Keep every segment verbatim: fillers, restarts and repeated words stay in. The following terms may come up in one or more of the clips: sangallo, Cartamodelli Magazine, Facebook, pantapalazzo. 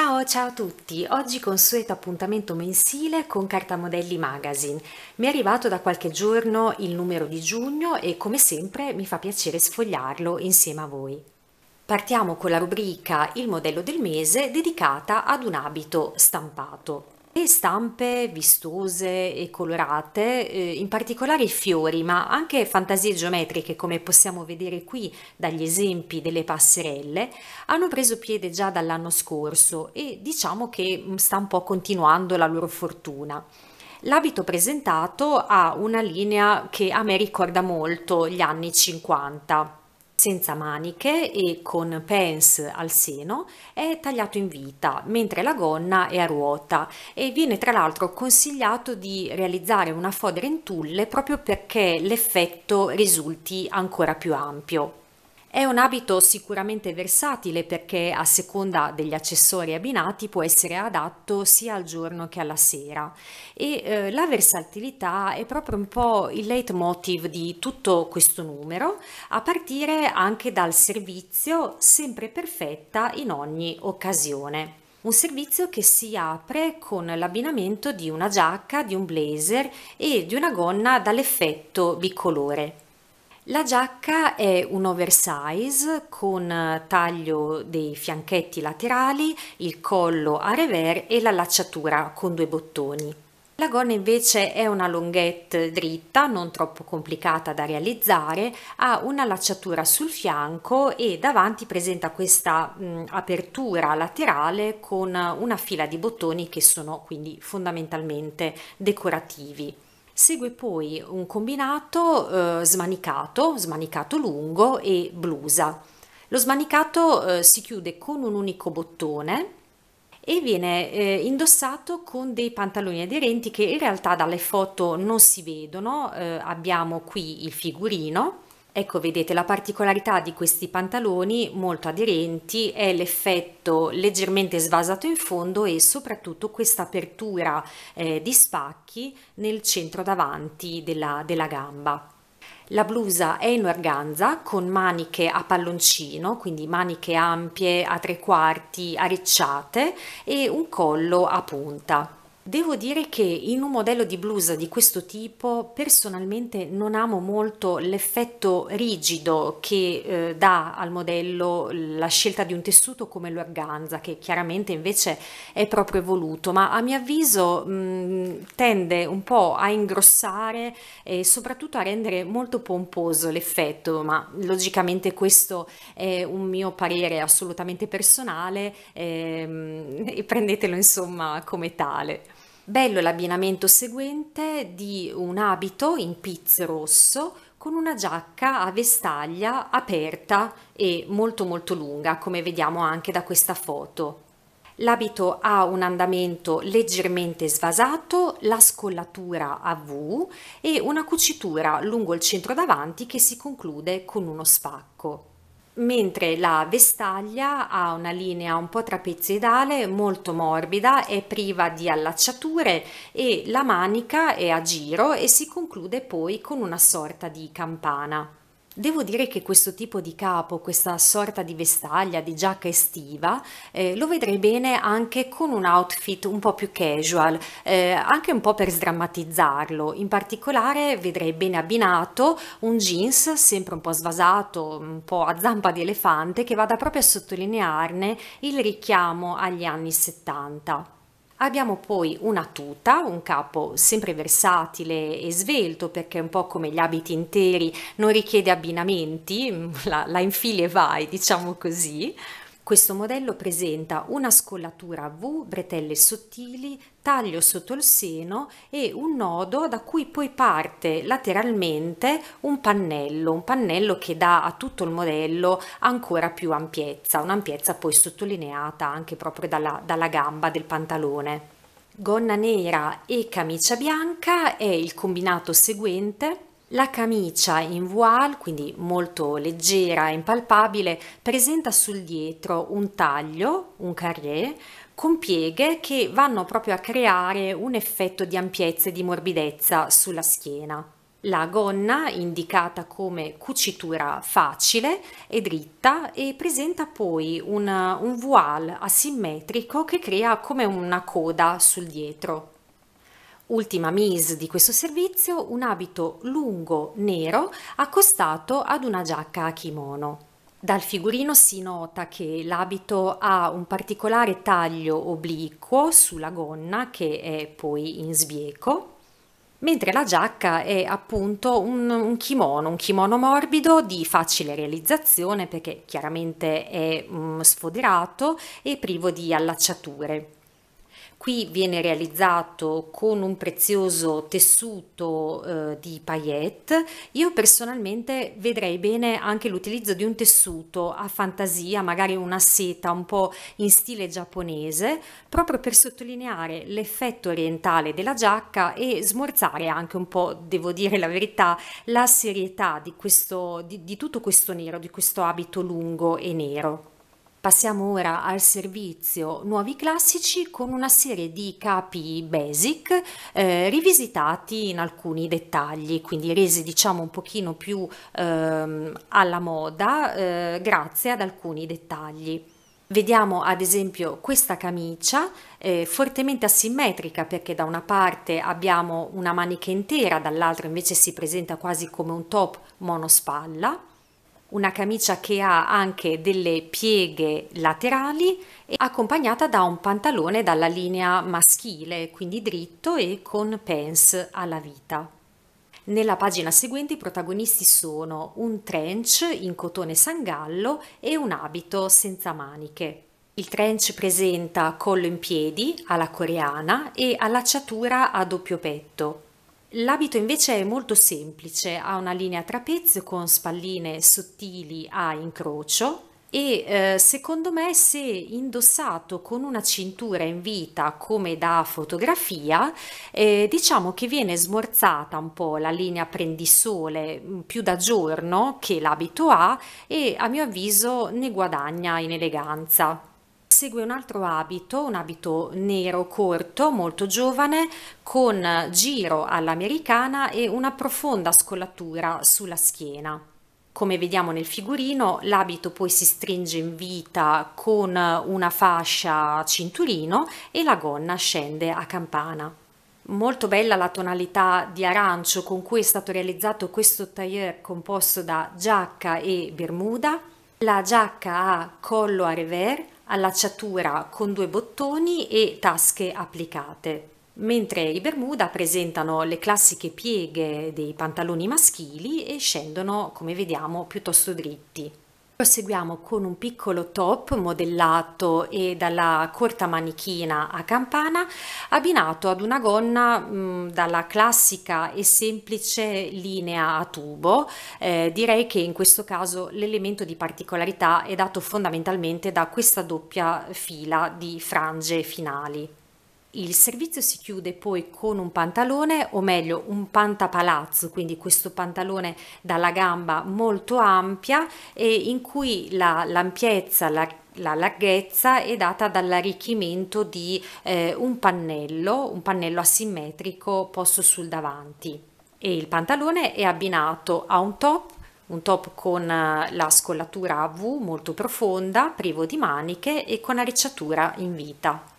Ciao, ciao a tutti! Oggi consueto appuntamento mensile con Cartamodelli Magazine. Mi è arrivato da qualche giorno il numero di giugno e come sempre mi fa piacere sfogliarlo insieme a voi. Partiamo con la rubrica Il modello del mese dedicata ad un abito stampato. Le stampe vistose e colorate, eh, in particolare i fiori, ma anche fantasie geometriche come possiamo vedere qui dagli esempi delle passerelle, hanno preso piede già dall'anno scorso e diciamo che sta un po' continuando la loro fortuna. L'abito presentato ha una linea che a me ricorda molto gli anni cinquanta. Senza maniche e con pence al seno, è tagliato in vita, mentre la gonna è a ruota e viene tra l'altro consigliato di realizzare una fodera in tulle proprio perché l'effetto risulti ancora più ampio. È un abito sicuramente versatile perché a seconda degli accessori abbinati può essere adatto sia al giorno che alla sera e eh, la versatilità è proprio un po' il leitmotiv di tutto questo numero, a partire anche dal servizio sempre perfetta in ogni occasione. Un servizio che si apre con l'abbinamento di una giacca, di un blazer e di una gonna dall'effetto bicolore. La giacca è un oversize con taglio dei fianchetti laterali, il collo a revers e l'allacciatura con due bottoni. La gonna invece è una longuette dritta, non troppo complicata da realizzare, ha un'allacciatura sul fianco e davanti presenta questa mh, apertura laterale con una fila di bottoni che sono quindi fondamentalmente decorativi. Segue poi un combinato eh, smanicato, smanicato lungo e blusa. Lo smanicato eh, si chiude con un unico bottone e viene eh, indossato con dei pantaloni aderenti che in realtà dalle foto non si vedono. Eh, abbiamo qui il figurino. Ecco, vedete, la particolarità di questi pantaloni molto aderenti è l'effetto leggermente svasato in fondo e soprattutto questa apertura eh, di spacchi nel centro davanti della, della gamba. La blusa è in organza con maniche a palloncino, quindi maniche ampie a tre quarti arricciate e un collo a punta. Devo dire che in un modello di blusa di questo tipo personalmente non amo molto l'effetto rigido che eh, dà al modello la scelta di un tessuto come l'organza, che chiaramente invece è proprio voluto, ma a mio avviso mh, tende un po' a ingrossare e soprattutto a rendere molto pomposo l'effetto, ma logicamente questo è un mio parere assolutamente personale ehm, e prendetelo insomma come tale. Bello l'abbinamento seguente di un abito in pizzo rosso con una giacca a vestaglia aperta e molto molto lunga, come vediamo anche da questa foto. L'abito ha un andamento leggermente svasato, la scollatura a V e una cucitura lungo il centro davanti che si conclude con uno spacco. Mentre la vestaglia ha una linea un po' trapezoidale, molto morbida, è priva di allacciature e la manica è a giro e si conclude poi con una sorta di campana. Devo dire che questo tipo di capo, questa sorta di vestaglia, di giacca estiva, eh, lo vedrei bene anche con un outfit un po' più casual, eh, anche un po' per sdrammatizzarlo. In particolare vedrei bene abbinato un jeans sempre un po' svasato, un po' a zampa di elefante, che vada proprio a sottolinearne il richiamo agli anni settanta. Abbiamo poi una tuta, un capo sempre versatile e svelto perché un po' come gli abiti interi non richiede abbinamenti, la, la infili e vai, diciamo così. Questo modello presenta una scollatura a V, bretelle sottili, taglio sotto il seno e un nodo da cui poi parte lateralmente un pannello, un pannello che dà a tutto il modello ancora più ampiezza, un'ampiezza poi sottolineata anche proprio dalla, dalla gamba del pantalone. Gonna nera e camicia bianca è il combinato seguente. La camicia in voile, quindi molto leggera e impalpabile, presenta sul dietro un taglio, un carré, con pieghe che vanno proprio a creare un effetto di ampiezza e di morbidezza sulla schiena. La gonna, indicata come cucitura facile, è dritta e presenta poi una, un voile asimmetrico che crea come una coda sul dietro. Ultima mise di questo servizio, un abito lungo nero accostato ad una giacca a kimono. Dal figurino si nota che l'abito ha un particolare taglio obliquo sulla gonna che è poi in sbieco, mentre la giacca è appunto un, un kimono, un kimono morbido di facile realizzazione perché chiaramente è mm, sfoderato e privo di allacciature. Qui viene realizzato con un prezioso tessuto eh, di paillette. Io personalmente vedrei bene anche l'utilizzo di un tessuto a fantasia, magari una seta un po' in stile giapponese, proprio per sottolineare l'effetto orientale della giacca e smorzare anche un po', devo dire la verità, la serietà di, questo, di, di tutto questo nero, di questo abito lungo e nero. Passiamo ora al servizio Nuovi Classici con una serie di capi basic eh, rivisitati in alcuni dettagli, quindi resi diciamo un pochino più eh, alla moda eh, grazie ad alcuni dettagli. Vediamo ad esempio questa camicia eh, fortemente asimmetrica perché da una parte abbiamo una manica intera, dall'altra invece si presenta quasi come un top monospalla. Una camicia che ha anche delle pieghe laterali e accompagnata da un pantalone dalla linea maschile, quindi dritto e con pants alla vita. Nella pagina seguente i protagonisti sono un trench in cotone sangallo e un abito senza maniche. Il trench presenta collo in piedi alla coreana e allacciatura a doppio petto. L'abito invece è molto semplice, ha una linea trapezio con spalline sottili a incrocio e eh, secondo me se indossato con una cintura in vita come da fotografia eh, diciamo che viene smorzata un po' la linea prendisole più da giorno che l'abito ha e a mio avviso ne guadagna in eleganza. Segue un altro abito, un abito nero corto, molto giovane, con giro all'americana e una profonda scollatura sulla schiena. Come vediamo nel figurino, l'abito poi si stringe in vita con una fascia cinturino e la gonna scende a campana. Molto bella la tonalità di arancio con cui è stato realizzato questo tailleur composto da giacca e bermuda. La giacca ha collo a revers, allacciatura con due bottoni e tasche applicate, mentre i bermuda presentano le classiche pieghe dei pantaloni maschili e scendono, come vediamo, piuttosto dritti. Proseguiamo con un piccolo top modellato e dalla corta manichina a campana abbinato ad una gonna mh, dalla classica e semplice linea a tubo. Eh, direi che in questo caso l'elemento di particolarità è dato fondamentalmente da questa doppia fila di frange finali. Il servizio si chiude poi con un pantalone, o meglio un pantapalazzo, quindi questo pantalone dalla gamba molto ampia e in cui la, l'ampiezza, la, la larghezza è data dall'arricchimento di eh, un pannello, un pannello asimmetrico posto sul davanti. E il pantalone è abbinato a un top, un top con la scollatura a V molto profonda, privo di maniche e con arricciatura in vita.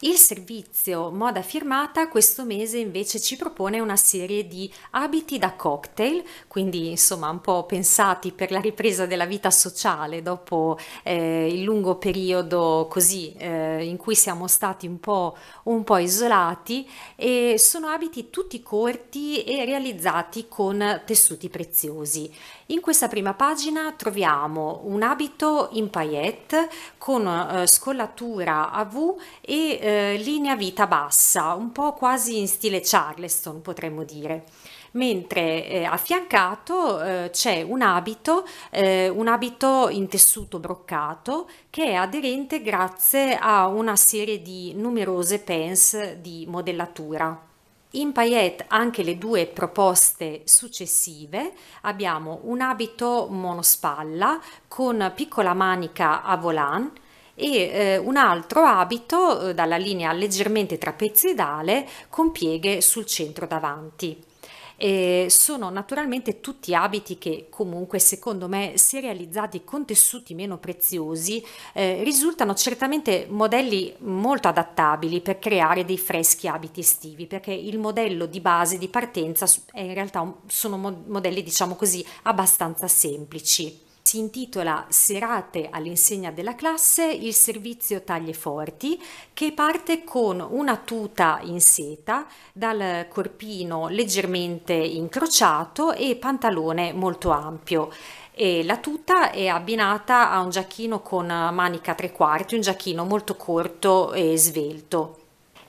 Il servizio Moda Firmata questo mese invece ci propone una serie di abiti da cocktail, quindi insomma un po' pensati per la ripresa della vita sociale dopo eh, il lungo periodo così eh, in cui siamo stati un po', un po' isolati, e sono abiti tutti corti e realizzati con tessuti preziosi. In questa prima pagina troviamo un abito in paillette con eh, scollatura a V e eh, linea vita bassa, un po' quasi in stile Charleston potremmo dire, mentre eh, affiancato eh, c'è un abito, eh, un abito in tessuto broccato che è aderente grazie a una serie di numerose pens di modellatura. In paillette anche le due proposte successive, abbiamo un abito monospalla con piccola manica a volant e eh, un altro abito eh, dalla linea leggermente trapezoidale con pieghe sul centro davanti. eh, sono naturalmente tutti abiti che comunque secondo me, se realizzati con tessuti meno preziosi, eh, risultano certamente modelli molto adattabili per creare dei freschi abiti estivi, perché il modello di base di partenza è in realtà un, sono modelli, diciamo così, abbastanza semplici. Si intitola Serate all'insegna della classe il servizio taglieforti, che parte con una tuta in seta dal corpino leggermente incrociato e pantalone molto ampio. E la tuta è abbinata a un giacchino con manica tre quarti, un giacchino molto corto e svelto.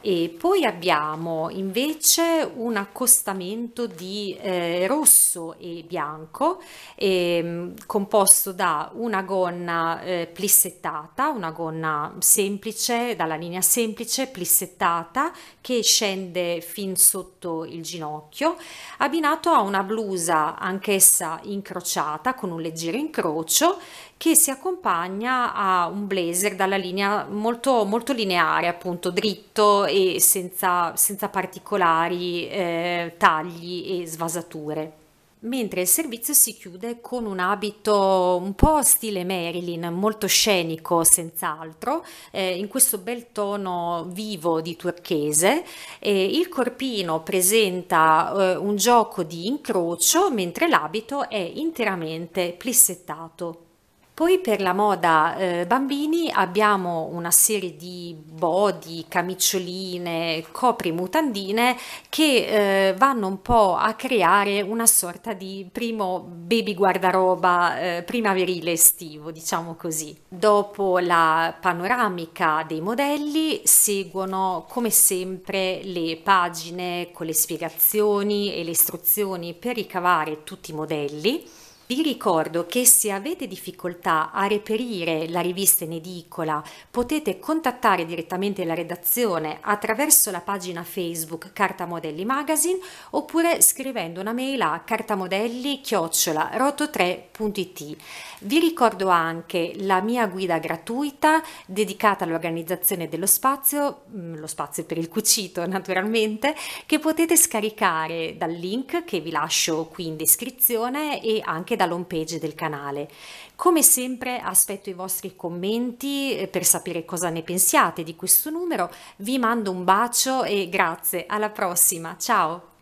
E poi abbiamo invece un accostamento di eh, rosso e bianco, eh, composto da una gonna eh, plissettata, una gonna semplice, dalla linea semplice plissettata che scende fin sotto il ginocchio, abbinato a una blusa anch'essa incrociata con un leggero incrocio, che si accompagna a un blazer dalla linea molto, molto lineare, appunto dritto e senza, senza particolari eh, tagli e svasature. Mentre il servizio si chiude con un abito un po' stile Marilyn, molto scenico senz'altro, eh, in questo bel tono vivo di turchese. Eh, il corpino presenta eh, un gioco di incrocio, mentre l'abito è interamente plissettato. Poi per la moda eh, bambini abbiamo una serie di body, camicioline, coprimutandine che eh, vanno un po' a creare una sorta di primo baby guardaroba eh, primaverile estivo, diciamo così. Dopo la panoramica dei modelli seguono come sempre le pagine con le spiegazioni e le istruzioni per ricavare tutti i modelli. Vi ricordo che se avete difficoltà a reperire la rivista in edicola potete contattare direttamente la redazione attraverso la pagina Facebook Cartamodelli Magazine, oppure scrivendo una mail a cartamodelli chiocciola roto tre punto it. Vi ricordo anche la mia guida gratuita dedicata all'organizzazione dello spazio, lo spazio per il cucito naturalmente, che potete scaricare dal link che vi lascio qui in descrizione e anche dall'home page del canale. Come sempre aspetto i vostri commenti per sapere cosa ne pensiate di questo numero. Vi mando un bacio e grazie, alla prossima, ciao!